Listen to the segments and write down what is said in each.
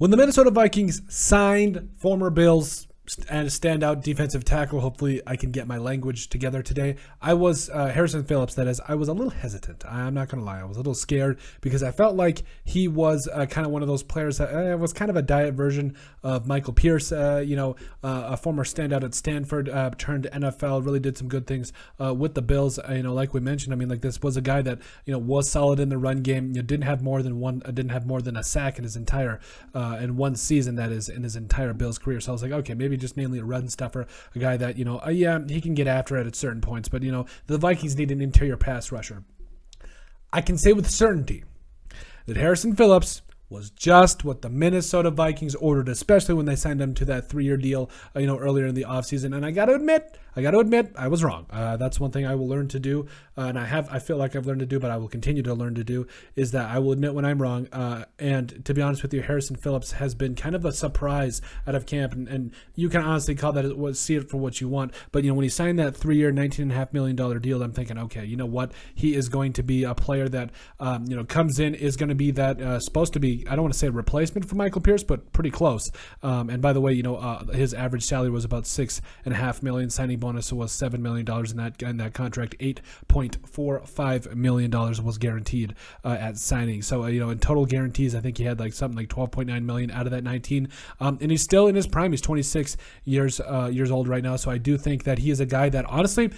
When the Minnesota Vikings signed former Bills and a standout defensive tackle, hopefully I can get my language together today, I was, Harrison Phillips, that is, I was a little hesitant. I'm not going to lie. I was a little scared because I felt like he was kind of one of those players that was kind of a diet version of Michael Pierce, a former standout at Stanford, turned NFL, really did some good things with the Bills. Like we mentioned, I mean, like, this was a guy that, was solid in the run game. Didn't have more than a sack in his entire, in one season, that is, in his entire Bills career. So I was like, okay, maybe just mainly a run stuffer, a guy that, yeah, he can get after it at certain points, but, the Vikings need an interior pass rusher. I can say with certainty that Harrison Phillips was just what the Minnesota Vikings ordered, especially when they signed him to that three-year deal, earlier in the offseason. And I got to admit, I was wrong. That's one thing I will learn to do, and I feel like I've learned to do, but I will continue to learn to do, is that I will admit when I'm wrong. And to be honest with you, Harrison Phillips has been kind of a surprise out of camp, and you can honestly call that see it for what you want. But when he signed that three-year, $19.5 million deal, I'm thinking, okay, you know what? He is going to be a player that comes in, is going to be that supposed to be, I don't want to say replacement for Michael Pierce, but pretty close. And by the way, his average salary was about $6.5 million. Signing bonus was $7 million in that contract. $8.45 million was guaranteed at signing. So in total guarantees, I think he had like something like $12.9 million out of that 19. And he's still in his prime. He's 26 years old right now. So I do think that he is a guy that, honestly,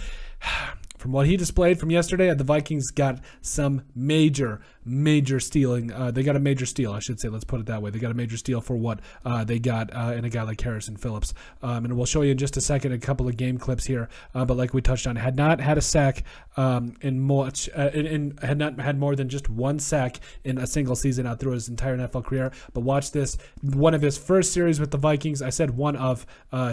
from what he displayed from yesterday, the Vikings got some major stealing. They got a major steal, I should say. Let's put it that way. They got a major steal for what they got in a guy like Harrison Phillips. And we'll show you in just a second a couple of game clips here. But like we touched on, had not had a sack had not had more than just one sack in a single season out through his entire NFL career. But watch this. One of his first series with the Vikings. I said one of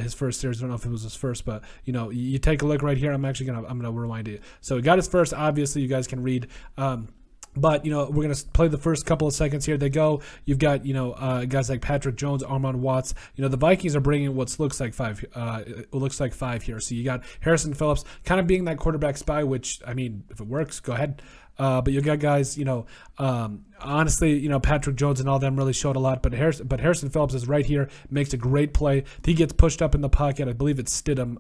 his first series. I don't know if it was his first, but you take a look right here. I'm gonna rewind. So he got his first, obviously, you guys can read, but we're going to play the first couple of seconds here. They go, you've got guys like Patrick Jones, Armon Watts. The Vikings are bringing what looks like five here. So you got Harrison Phillips kind of being that quarterback spy, which, I mean, if it works, go ahead. But you got guys, honestly, Patrick Jones and all them really showed a lot. But Harrison Phillips is right here, makes a great play. He gets pushed up in the pocket. I believe it's Stidham.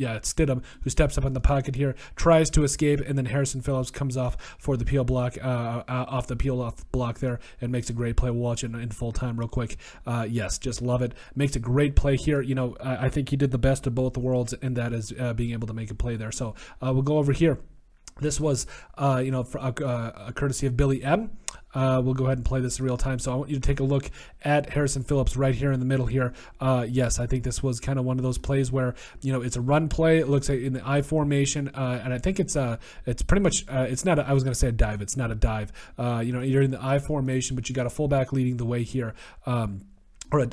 It's Stidham who steps up in the pocket here, tries to escape, and then Harrison Phillips comes off for the peel block, off the peel off block there, and makes a great play. We'll watch it in full time real quick. Yes, just love it. Makes a great play here. I think he did the best of both worlds, and that is being able to make a play there. So we'll go over here. This was, courtesy of Billy M. We'll go ahead and play this in real time. So I want you to take a look at Harrison Phillips right here in the middle here. Yes, I think this was kind of one of those plays where, it's a run play. It looks like in the I formation. And I think it's pretty much, it's not, I was going to say a dive. It's not a dive. You're in the I formation, but you got a fullback leading the way here.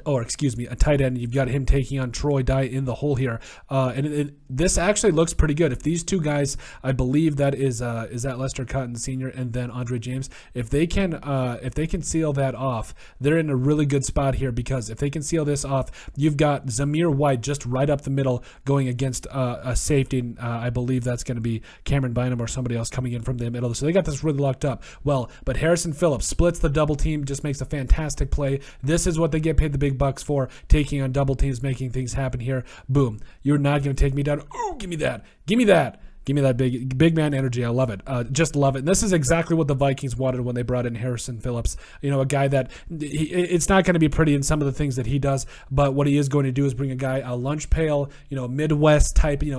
Or excuse me, a tight end. You've got him taking on Troy Dye in the hole here, and this actually looks pretty good. If these two guys, I believe that is that Lester Cotton Sr. and then Andre James, if they can seal that off, they're in a really good spot here, because if they can seal this off, you've got Zamir White just right up the middle going against a safety, and I believe that's going to be Cameron Bynum or somebody else coming in from the middle. So they got this really locked up. Well, but Harrison Phillips splits the double team, just makes a fantastic play. This is what they get paid the big bucks for, taking on double teams, making things happen here. Boom. You're not going to take me down. Ooh, give me that. Give me that. Give me that big man energy. I love it. Just love it. And this is exactly what the Vikings wanted when they brought in Harrison Phillips. A guy that it's not going to be pretty in some of the things that he does, but what he is going to do is bring a guy, a lunch pail, Midwest type, meat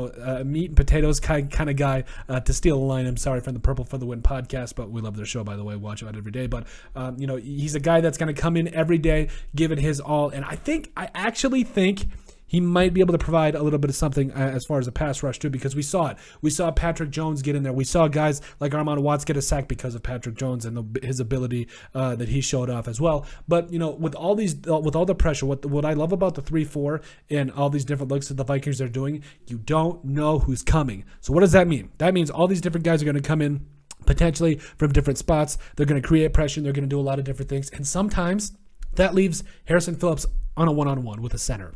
and potatoes kind of guy, to steal a line. I'm sorry, from the Purple for the Win podcast, but we love their show, by the way. Watch it every day. But he's a guy that's going to come in every day, give it his all, and I actually think. He might be able to provide a little bit of something as far as a pass rush too, because we saw it. We saw Patrick Jones get in there. We saw guys like Armon Watts get a sack because of Patrick Jones and his ability that he showed off as well. But with all the pressure, what I love about the 3-4 and all these different looks that the Vikings are doing, you don't know who's coming. So what does that mean? That means all these different guys are going to come in potentially from different spots. They're going to create pressure. They're going to do a lot of different things, and sometimes that leaves Harrison Phillips on a one-on-one with a center.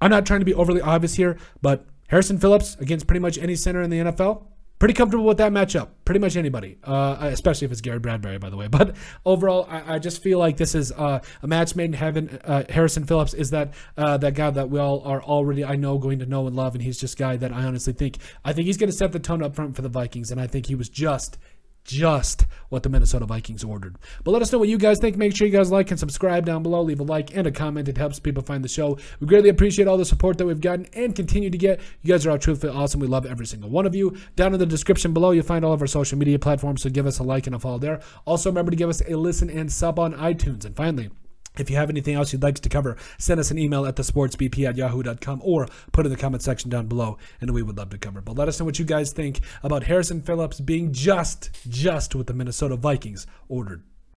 I'm not trying to be overly obvious here, but Harrison Phillips against pretty much any center in the NFL, Pretty comfortable with that matchup. Pretty much anybody, especially if it's Garrett Bradbury, by the way. But overall, I just feel like this is a match made in heaven. Harrison Phillips is that guy that we all are already, I know, going to know and love, and he's just a guy that I honestly think, he's going to set the tone up front for the Vikings, and I think he was just what the Minnesota Vikings ordered. But let us know what you guys think. Make sure you guys like and subscribe down below. Leave a like and a comment. It helps people find the show. We greatly appreciate all the support that we've gotten and continue to get. You guys are all truthfully awesome. We love every single one of you. Down in the description below, you'll find all of our social media platforms, so give us a like and a follow there. Also, remember to give us a listen and sub on iTunes. And finally, if you have anything else you'd like to cover, send us an email at thesportsbp@yahoo.com or put it in the comment section down below, and we would love to cover it. But let us know what you guys think about Harrison Phillips being just what the Minnesota Vikings ordered.